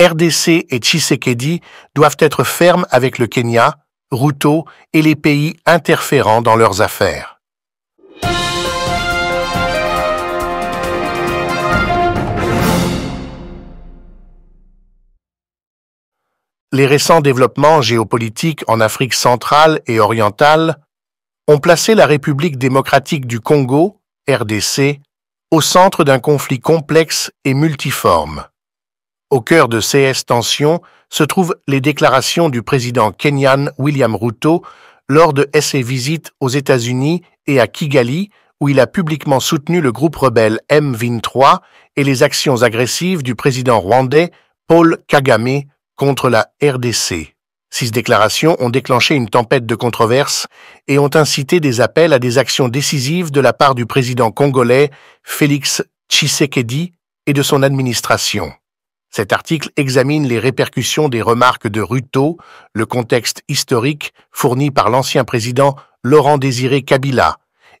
RDC et Tshisekedi doivent être fermes avec le Kenya, Ruto et les pays interférant dans leurs affaires. Les récents développements géopolitiques en Afrique centrale et orientale ont placé la République démocratique du Congo, RDC, au centre d'un conflit complexe et multiforme. Au cœur de ces tensions se trouvent les déclarations du président kenyan William Ruto lors de ses visites aux États-Unis et à Kigali, où il a publiquement soutenu le groupe rebelle M23 et les actions agressives du président rwandais Paul Kagame contre la RDC. Ces déclarations ont déclenché une tempête de controverses et ont incité des appels à des actions décisives de la part du président congolais Félix Tshisekedi et de son administration. Cet article examine les répercussions des remarques de Ruto, le contexte historique fourni par l'ancien président Laurent-Désiré Kabila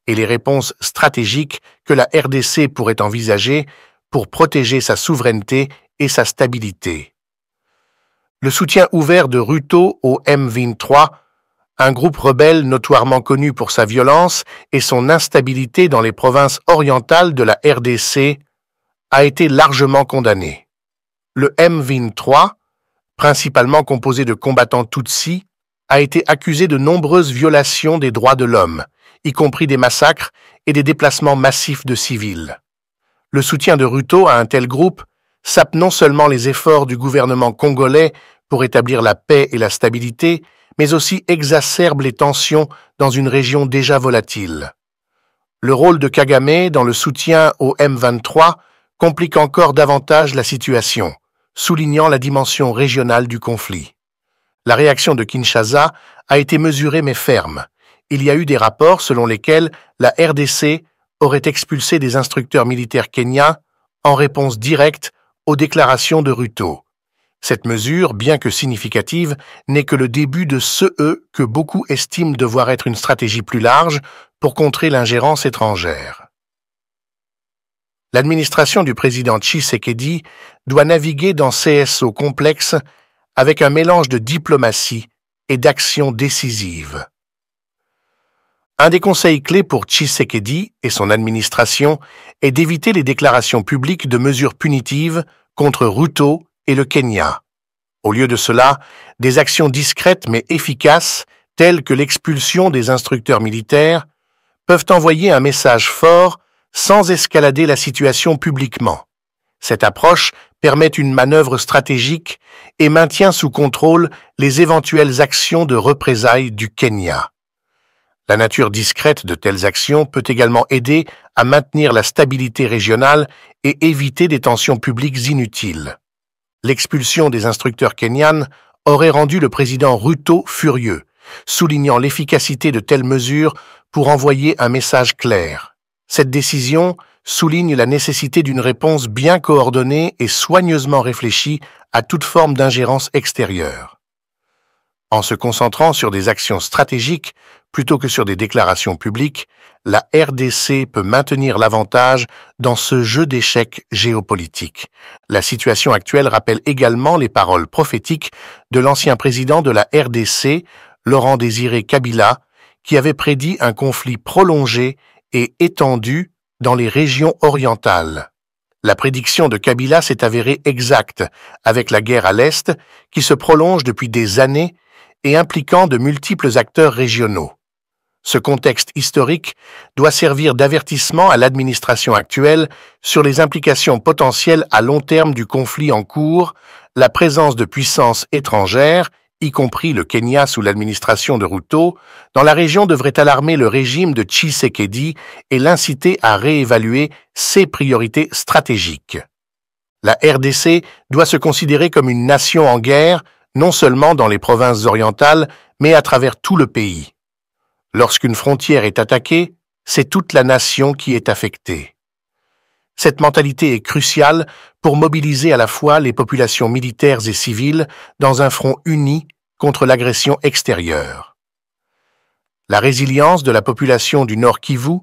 et les réponses stratégiques que la RDC pourrait envisager pour protéger sa souveraineté et sa stabilité. Le soutien ouvert de Ruto au M23, un groupe rebelle notoirement connu pour sa violence et son instabilité dans les provinces orientales de la RDC, a été largement condamné. Le M23, principalement composé de combattants Tutsis, a été accusé de nombreuses violations des droits de l'homme, y compris des massacres et des déplacements massifs de civils. Le soutien de Ruto à un tel groupe sape non seulement les efforts du gouvernement congolais pour établir la paix et la stabilité, mais aussi exacerbe les tensions dans une région déjà volatile. Le rôle de Kagame dans le soutien au M23 complique encore davantage la situation, soulignant la dimension régionale du conflit. La réaction de Kinshasa a été mesurée mais ferme. Il y a eu des rapports selon lesquels la RDC aurait expulsé des instructeurs militaires kenyans en réponse directe aux déclarations de Ruto. Cette mesure, bien que significative, n'est que le début de ce que beaucoup estiment devoir être une stratégie plus large pour contrer l'ingérence étrangère. L'administration du président Tshisekedi doit naviguer dans ces eaux complexes avec un mélange de diplomatie et d'action décisive. Un des conseils clés pour Tshisekedi et son administration est d'éviter les déclarations publiques de mesures punitives contre Ruto et le Kenya. Au lieu de cela, des actions discrètes mais efficaces, telles que l'expulsion des instructeurs militaires, peuvent envoyer un message fort sans escalader la situation publiquement. Cette approche permet une manœuvre stratégique et maintient sous contrôle les éventuelles actions de représailles du Kenya. La nature discrète de telles actions peut également aider à maintenir la stabilité régionale et éviter des tensions publiques inutiles. L'expulsion des instructeurs kenyans aurait rendu le président Ruto furieux, soulignant l'efficacité de telles mesures pour envoyer un message clair. Cette décision souligne la nécessité d'une réponse bien coordonnée et soigneusement réfléchie à toute forme d'ingérence extérieure. En se concentrant sur des actions stratégiques plutôt que sur des déclarations publiques, la RDC peut maintenir l'avantage dans ce jeu d'échecs géopolitiques. La situation actuelle rappelle également les paroles prophétiques de l'ancien président de la RDC, Laurent-Désiré Kabila, qui avait prédit un conflit prolongé et étendu dans les régions orientales. La prédiction de Kabila s'est avérée exacte, avec la guerre à l'Est, qui se prolonge depuis des années et impliquant de multiples acteurs régionaux. Ce contexte historique doit servir d'avertissement à l'administration actuelle sur les implications potentielles à long terme du conflit en cours, la présence de puissances étrangères, y compris le Kenya sous l'administration de Ruto, dans la région devrait alarmer le régime de Tshisekedi et l'inciter à réévaluer ses priorités stratégiques. La RDC doit se considérer comme une nation en guerre, non seulement dans les provinces orientales, mais à travers tout le pays. Lorsqu'une frontière est attaquée, c'est toute la nation qui est affectée. Cette mentalité est cruciale pour mobiliser à la fois les populations militaires et civiles dans un front uni contre l'agression extérieure. La résilience de la population du Nord-Kivu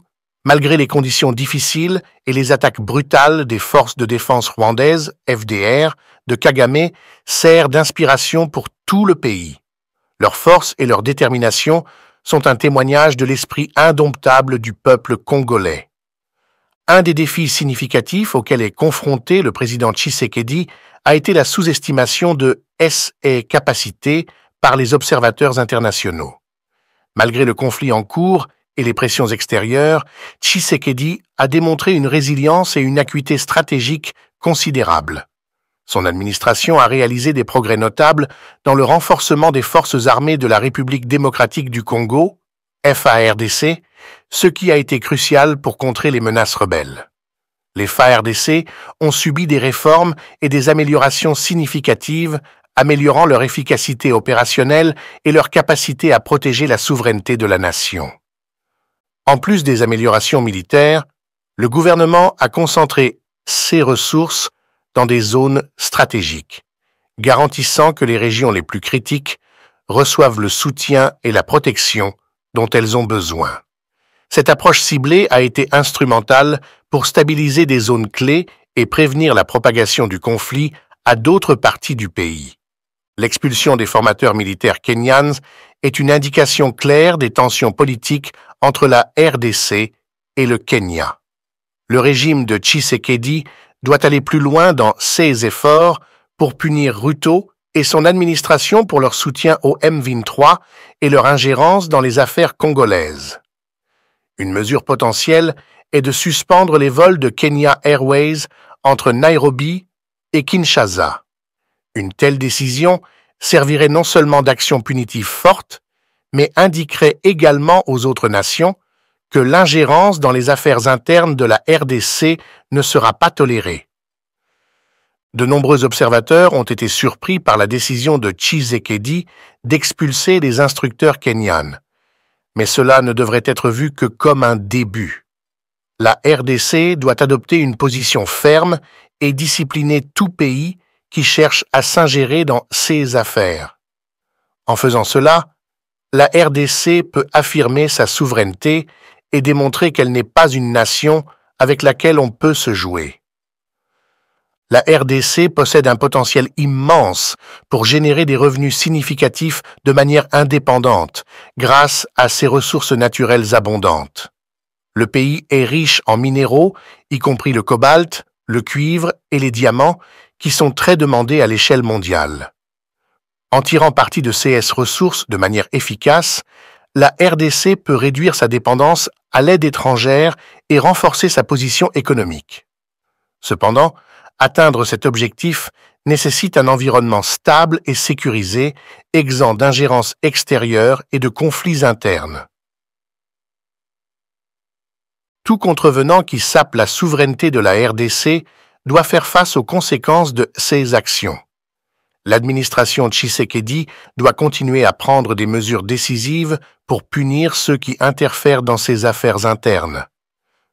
malgré les conditions difficiles et les attaques brutales des forces de défense rwandaises, FDR, de Kagame, sert d'inspiration pour tout le pays. Leur force et leur détermination sont un témoignage de l'esprit indomptable du peuple congolais. Un des défis significatifs auxquels est confronté le président Tshisekedi a été la sous-estimation de ses capacités par les observateurs internationaux. Malgré le conflit en cours et les pressions extérieures, Tshisekedi a démontré une résilience et une acuité stratégique considérables. Son administration a réalisé des progrès notables dans le renforcement des forces armées de la République démocratique du Congo, FARDC, ce qui a été crucial pour contrer les menaces rebelles. Les FARDC ont subi des réformes et des améliorations significatives, améliorant leur efficacité opérationnelle et leur capacité à protéger la souveraineté de la nation. En plus des améliorations militaires, le gouvernement a concentré ses ressources dans des zones stratégiques, garantissant que les régions les plus critiques reçoivent le soutien et la protection dont elles ont besoin. Cette approche ciblée a été instrumentale pour stabiliser des zones clés et prévenir la propagation du conflit à d'autres parties du pays. L'expulsion des formateurs militaires kenyans est une indication claire des tensions politiques entre la RDC et le Kenya. Le régime de Tshisekedi doit aller plus loin dans ses efforts pour punir Ruto et son administration pour leur soutien au M23 et leur ingérence dans les affaires congolaises. Une mesure potentielle est de suspendre les vols de Kenya Airways entre Nairobi et Kinshasa. Une telle décision servirait non seulement d'actions punitives fortes, mais indiquerait également aux autres nations que l'ingérence dans les affaires internes de la RDC ne sera pas tolérée. De nombreux observateurs ont été surpris par la décision de Tshisekedi d'expulser les instructeurs kenyans. Mais cela ne devrait être vu que comme un début. La RDC doit adopter une position ferme et discipliner tout pays qui cherche à s'ingérer dans ses affaires. En faisant cela, la RDC peut affirmer sa souveraineté et démontrer qu'elle n'est pas une nation avec laquelle on peut se jouer. La RDC possède un potentiel immense pour générer des revenus significatifs de manière indépendante, grâce à ses ressources naturelles abondantes. Le pays est riche en minéraux, y compris le cobalt, le cuivre et les diamants, qui sont très demandés à l'échelle mondiale. En tirant parti de ces ressources de manière efficace, la RDC peut réduire sa dépendance à l'aide étrangère et renforcer sa position économique. Cependant, atteindre cet objectif nécessite un environnement stable et sécurisé, exempt d'ingérences extérieures et de conflits internes. Tout contrevenant qui sape la souveraineté de la RDC doit faire face aux conséquences de ses actions. L'administration Tshisekedi doit continuer à prendre des mesures décisives pour punir ceux qui interfèrent dans ses affaires internes.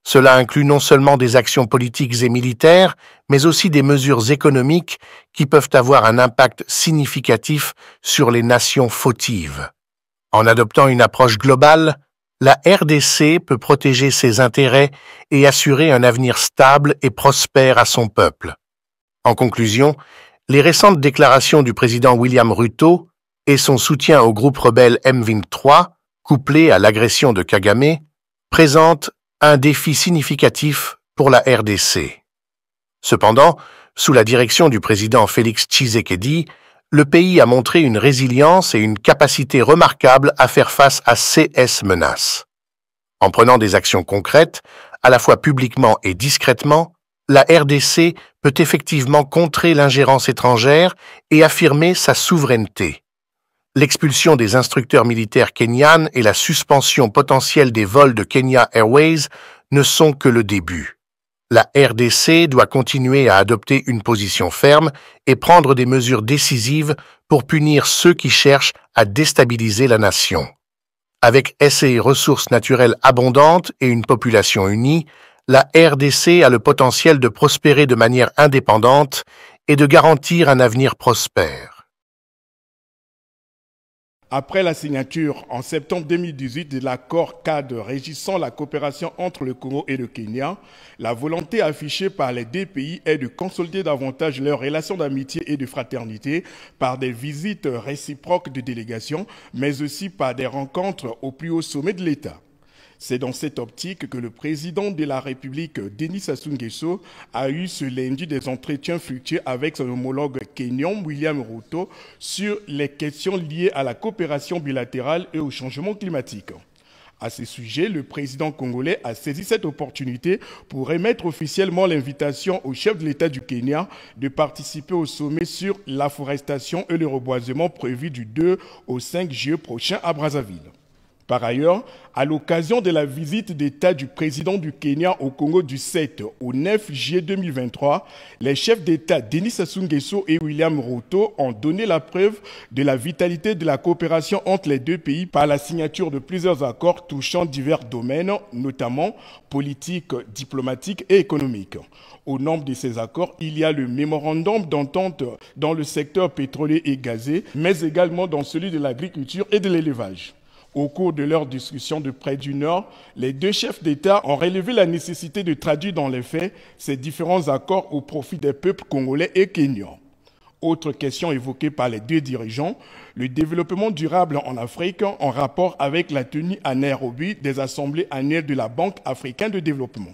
Cela inclut non seulement des actions politiques et militaires, mais aussi des mesures économiques qui peuvent avoir un impact significatif sur les nations fautives. En adoptant une approche globale, la RDC peut protéger ses intérêts et assurer un avenir stable et prospère à son peuple. En conclusion, les récentes déclarations du président William Ruto et son soutien au groupe rebelle M23, couplé à l'agression de Kagame, présentent un défi significatif pour la RDC. Cependant, sous la direction du président Félix Tshisekedi, le pays a montré une résilience et une capacité remarquables à faire face à ces menaces. En prenant des actions concrètes, à la fois publiquement et discrètement, la RDC peut effectivement contrer l'ingérence étrangère et affirmer sa souveraineté. L'expulsion des instructeurs militaires kenyans et la suspension potentielle des vols de Kenya Airways ne sont que le début. La RDC doit continuer à adopter une position ferme et prendre des mesures décisives pour punir ceux qui cherchent à déstabiliser la nation. Avec ses ressources naturelles abondantes et une population unie, la RDC a le potentiel de prospérer de manière indépendante et de garantir un avenir prospère. Après la signature en septembre 2018 de l'accord cadre régissant la coopération entre le Congo et le Kenya, la volonté affichée par les deux pays est de consolider davantage leurs relations d'amitié et de fraternité par des visites réciproques de délégations, mais aussi par des rencontres au plus haut sommet de l'État. C'est dans cette optique que le président de la République, Denis Sassou Nguesso, a eu ce lundi des entretiens fructueux avec son homologue kenyan, William Ruto, sur les questions liées à la coopération bilatérale et au changement climatique. À ce sujet, le président congolais a saisi cette opportunité pour émettre officiellement l'invitation au chef de l'État du Kenya de participer au sommet sur l'afforestation et le reboisement prévu du 2 au 5 juillet prochain à Brazzaville. Par ailleurs, à l'occasion de la visite d'État du président du Kenya au Congo du 7 au 9 juillet 2023, les chefs d'État Denis Sassou Nguesso et William Ruto ont donné la preuve de la vitalité de la coopération entre les deux pays par la signature de plusieurs accords touchant divers domaines, notamment politiques, diplomatiques et économiques. Au nombre de ces accords, il y a le mémorandum d'entente dans le secteur pétrolier et gazé, mais également dans celui de l'agriculture et de l'élevage. Au cours de leur discussion de près d'une heure, les deux chefs d'État ont relevé la nécessité de traduire dans les faits ces différents accords au profit des peuples congolais et kenyans. Autre question évoquée par les deux dirigeants, le développement durable en Afrique en rapport avec la tenue à Nairobi des assemblées annuelles de la Banque africaine de développement.